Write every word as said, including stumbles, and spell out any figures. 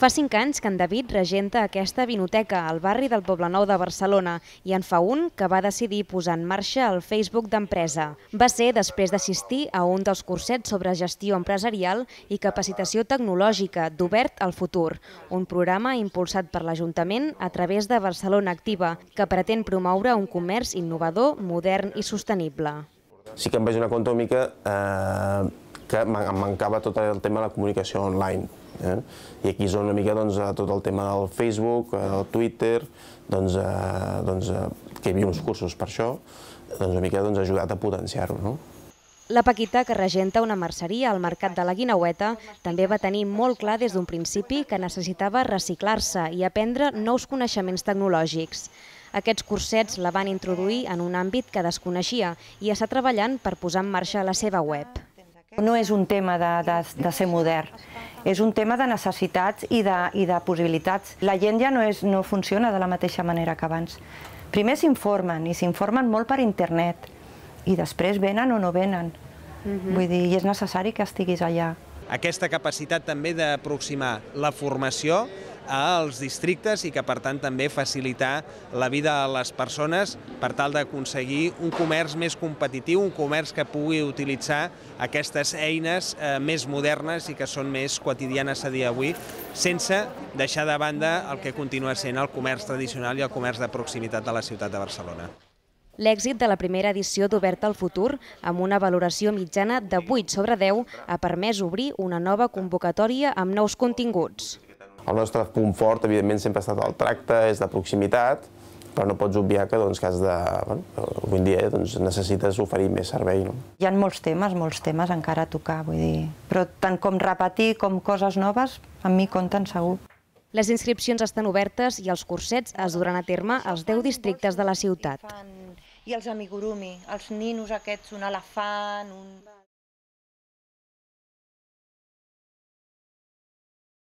Fa cinc anys que en David regenta aquesta vinoteca al barri del Poblenou de Barcelona i en fa un que va decidir posar en marxa el Facebook d'empresa. Va ser després d'assistir a un dels cursets sobre gestió empresarial i capacitació tecnològica d'Obert al Futur, un programa impulsat per l'Ajuntament a través de Barcelona Activa, que pretén promoure un comerç innovador, modern i sostenible. Sí que em veig una compte una mica eh, que em mancava tot el tema de la comunicació online. Eh? I aquí és una mica doncs, tot el tema del Facebook, el Twitter, doncs, eh, doncs, que hi havia uns cursos per això, doncs una mica doncs, ajudat a potenciar-ho, no? La Paquita, que regenta una merceria al mercat de la Guinaueta, també va tenir molt clar des d'un principi que necessitava reciclar-se i aprendre nous coneixements tecnològics. Aquests cursets la van introduir en un àmbit que desconeixia i està treballant per posar en marxa la seva web. No és un tema de, de, de ser modern, és un tema de necessitats i de, i de possibilitats. La gent ja no, és, no funciona de la mateixa manera que abans. Primer s'informen, i s'informen molt per internet, i després venen o no venen. Uh-huh. Vull dir, i és necessari que estiguis allà. Aquesta capacitat també d'aproximar la formació als districtes i que, per tant, també facilitar la vida a les persones per tal d'aconseguir un comerç més competitiu, un comerç que pugui utilitzar aquestes eines més modernes i que són més quotidianes a dia d'avui, sense deixar de banda el que continua sent el comerç tradicional i el comerç de proximitat de la ciutat de Barcelona. L'èxit de la primera edició d'Obert al Futur, amb una valoració mitjana de vuit sobre deu, ha permès obrir una nova convocatòria amb nous continguts. El nostre punt fort, evidentment, sempre ha estat el tracte, és de proximitat, però no pots obviar que, doncs, que has de, bueno, avui dia doncs, necessites oferir més servei, no? Hi ha molts temes, molts temes encara a tocar, vull dir, però tant com repetir com coses noves, amb mi compten segur. Les inscripcions estan obertes i els cursets es duran a terme als deu districtes de la ciutat. I els amigurumi, els ninos aquests, un elefant, un...